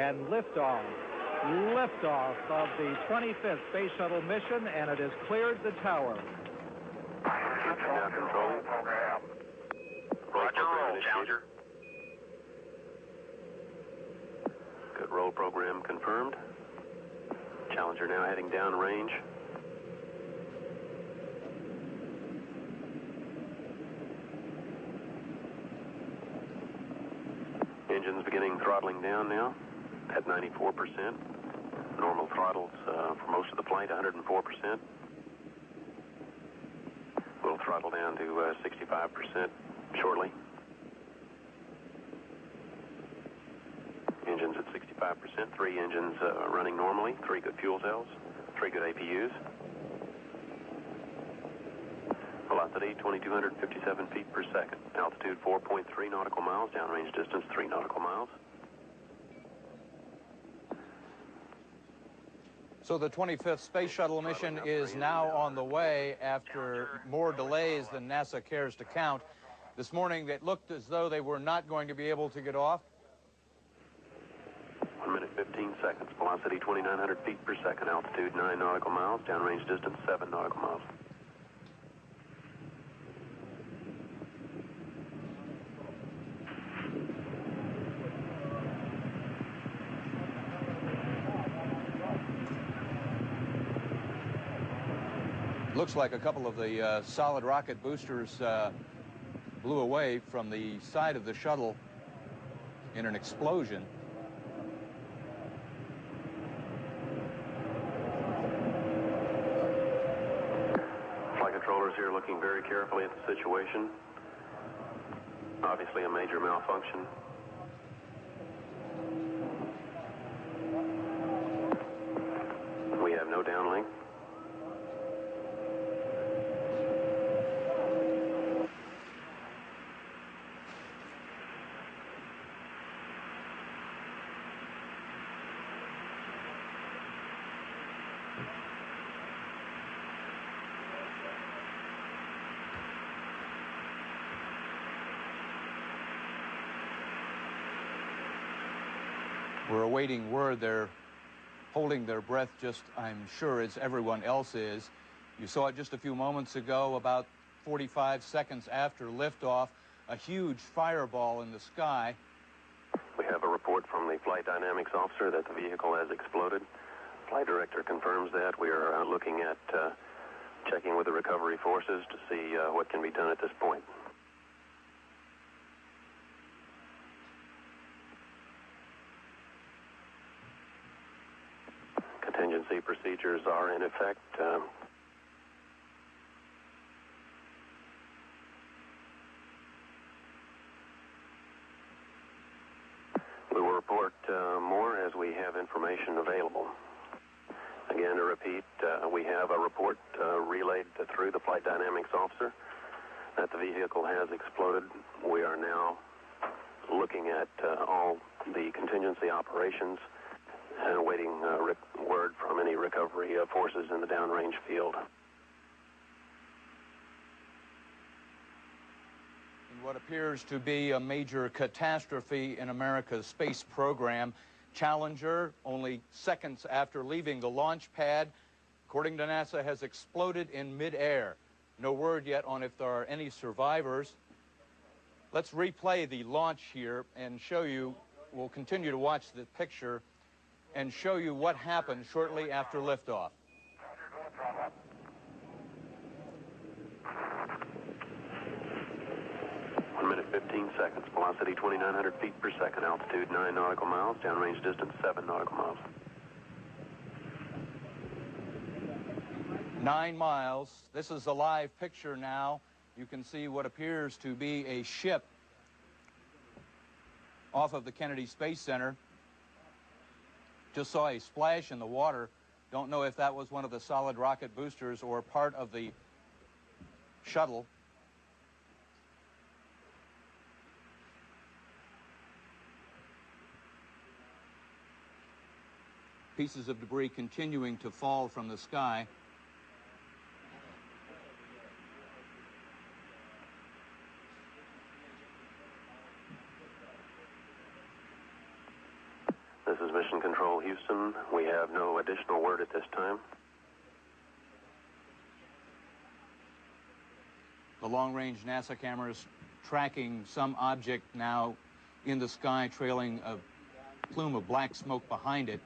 and liftoff. Liftoff of the 25th Space Shuttle mission, and it has cleared the tower. Down control. Roger, roll, Challenger. Good roll program confirmed. Challenger now heading down range. Engine's beginning throttling down now at 94%. Normal throttles for most of the flight, 104%. We'll throttle down to 65% shortly. Engines at 65%, 3 engines running normally, 3 good fuel cells, 3 good APUs. Velocity 2,257 feet per second. Altitude 4.3 nautical miles, downrange distance 3 nautical miles. So the 25th Space Shuttle mission is now on the way after more delays than NASA cares to count. This morning it looked as though they were not going to be able to get off. 1 minute, 15 seconds. Velocity 2,900 feet per second. Altitude 9 nautical miles. Downrange distance 7 nautical miles. Looks like a couple of the solid rocket boosters blew away from the side of the shuttle in an explosion. Flight controllers here looking very carefully at the situation. Obviously a major malfunction. We have no downlink. We're awaiting word. They're holding their breath, just, I'm sure, as everyone else is. You saw it just a few moments ago, about 45 seconds after liftoff, a huge fireball in the sky. We have a report from the flight dynamics officer that the vehicle has exploded. Flight director confirms that. We are looking at checking with the recovery forces to see what can be done at this point. Contingency procedures are in effect. We will report more as we have information available. Again, to repeat, we have a report relayed through the flight dynamics officer that the vehicle has exploded. We are now looking at all the contingency operations and awaiting word from any recovery forces in the downrange field. In what appears to be a major catastrophe in America's space program, Challenger, only seconds after leaving the launch pad, according to NASA, has exploded in midair. No word yet on if there are any survivors. Let's replay the launch here and show you. We'll continue to watch the picture and show you what happened shortly after liftoff. One minute, 15 seconds. Velocity 2,900 feet per second. Altitude 9 nautical miles. Downrange distance 7 nautical miles. 9 miles. This is a live picture now. You can see what appears to be a ship off of the Kennedy Space Center. Just saw a splash in the water. Don't know if that was one of the solid rocket boosters or part of the shuttle. Pieces of debris continuing to fall from the sky. Transmission Control, Houston. We have no additional word at this time. The long-range NASA camera's tracking some object now in the sky, trailing a plume of black smoke behind it.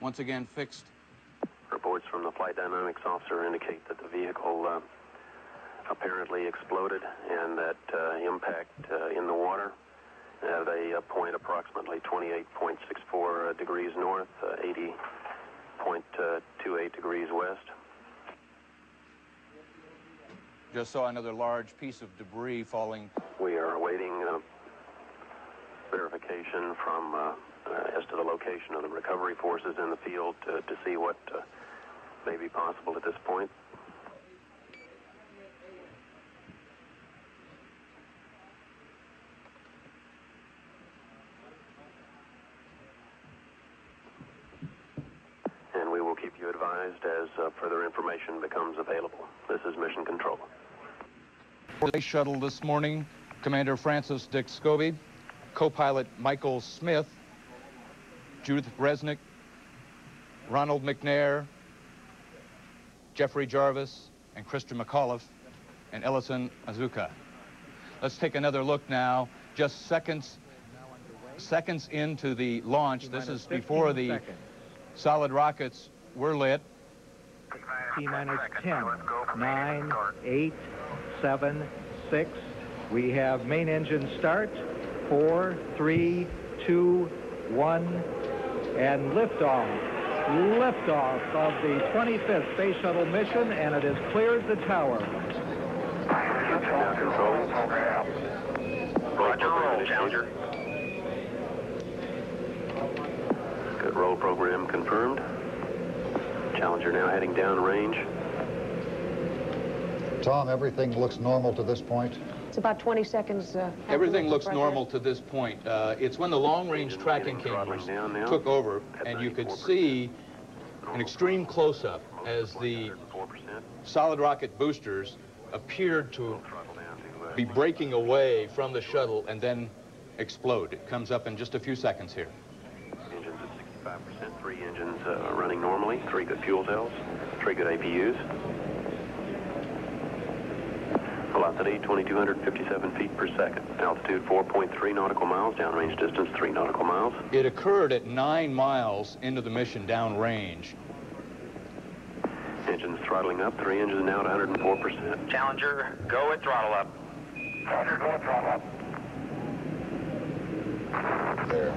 Once again, fixed. Reports from the flight dynamics officer indicate that the vehicle apparently exploded and that impact in the water at a point approximately 28.64 degrees north, 80.28 degrees west. Just saw another large piece of debris falling. We are awaiting verification from as to the location of the recovery forces in the field to see what may be possible at this point. And we will keep you advised as further information becomes available. This is Mission Control. Space shuttle this morning, Commander Francis Dick Scobee, co-pilot Michael Smith, Judith Resnik, Ronald McNair, Jeffrey Jarvis, and Christa McAuliffe, and Ellison Onizuka. Let's take another look now, just seconds into the launch. This is before the solid rockets were lit. T-minus 10, 9, 8, 7, 6. We have main engine start, 4, 3, 2, 1, and liftoff. Liftoff of the 25th Space Shuttle mission, and it has cleared the tower. Roger, roll, Challenger. Good roll program confirmed. Challenger now heading down range. Tom, everything looks normal to this point? It's about 20 seconds. Everything looks normal to this point. It's when the long-range tracking cameras took over, and you could see an extreme close-up as the solid rocket boosters appeared to be breaking away from the shuttle and then explode. It comes up in just a few seconds here. Engines at 65%, 3 engines running normally, 3 good fuel cells, 3 good APUs. Velocity 2,257 feet per second. Altitude 4.3 nautical miles. Downrange distance 3 nautical miles. It occurred at 9 miles into the mission downrange. Engines throttling up. 3 engines now at 104%. Challenger, go at throttle up. Challenger, go at throttle up. There.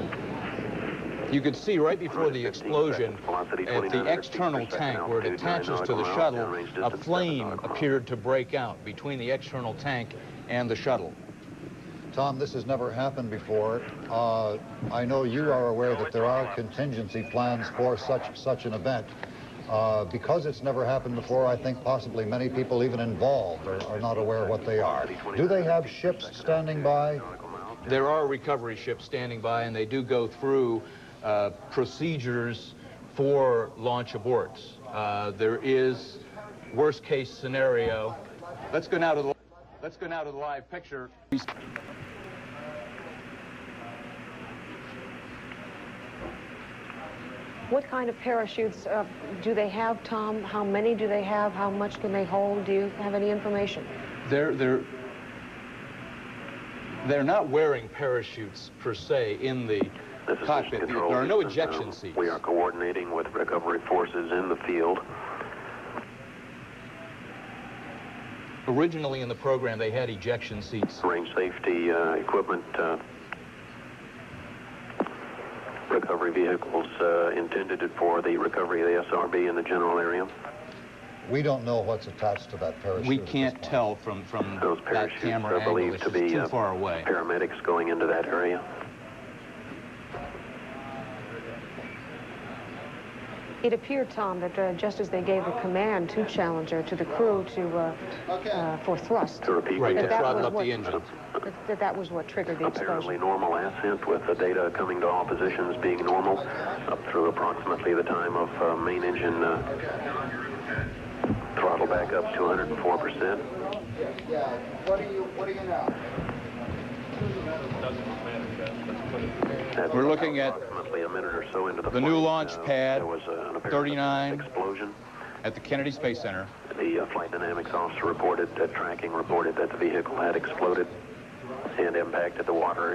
You could see right before the explosion at the external tank where it attaches to the shuttle, a flame appeared to break out between the external tank and the shuttle. Tom, this has never happened before. I know you are aware that there are contingency plans for such an event. Because it's never happened before, I think possibly many people even involved are not aware what they are. Do they have ships standing by? There are recovery ships standing by, and they do go through procedures for launch aborts. There is worst-case scenario. Let's go now to the live picture. What kind of parachutes do they have, Tom? How many do they have? How much can they hold? Do you have any information? They're not wearing parachutes per se in the cockpit. There are no ejection seats. We are coordinating with recovery forces in the field. Originally in the program, they had ejection seats. Range safety equipment, recovery vehicles intended for the recovery of the SRB in the general area. We don't know what's attached to that parachute. We can't tell from those parachutes that camera angle. It's to be too far away. Paramedics going into that area. It appeared, Tom, that just as they gave a command to Challenger, to the crew, to for thrust, to repeat that was what triggered the explosion. Apparently normal ascent, with the data coming to all positions being normal up through approximately the time of main engine. Throttle back up to 104%. Yeah. What do you know? We're looking at the new launch pad, 39, at the Kennedy Space Center. The flight dynamics officer reported that tracking reported that the vehicle had exploded and impacted the water.